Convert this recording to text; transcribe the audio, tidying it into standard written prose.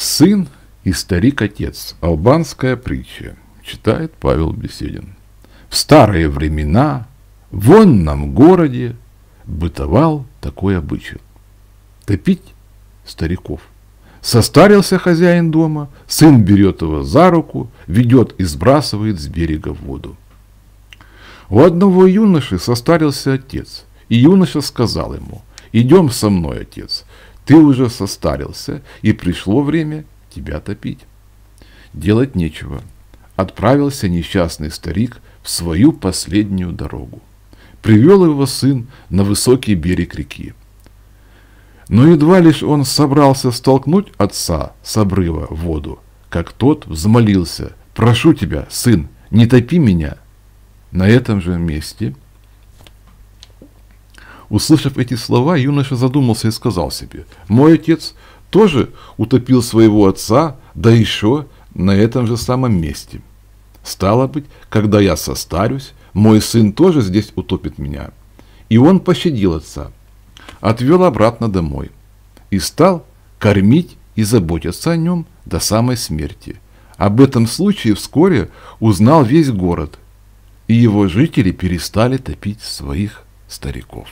Сын и старик-отец. Албанская притча. Читает Павел Беседин. В старые времена в онном городе бытовал такой обычай. Топить стариков. Состарился хозяин дома, сын берет его за руку, ведет и сбрасывает с берега в воду. У одного юноши состарился отец, и юноша сказал ему: «Идем со мной, отец, ты уже состарился, и пришло время тебя топить». Делать нечего. Отправился несчастный старик в свою последнюю дорогу. Привел его сын на высокий берег реки. Но едва лишь он собрался столкнуть отца с обрыва в воду, как тот взмолился: «Прошу тебя, сын, не топи меня». На этом же месте, услышав эти слова, юноша задумался и сказал себе: «Мой отец тоже утопил своего отца, да еще на этом же самом месте. Стало быть, когда я состарюсь, мой сын тоже здесь утопит меня». И он пощадил отца, отвел обратно домой и стал кормить и заботиться о нем до самой смерти. Об этом случае вскоре узнал весь город, и его жители перестали топить своих стариков.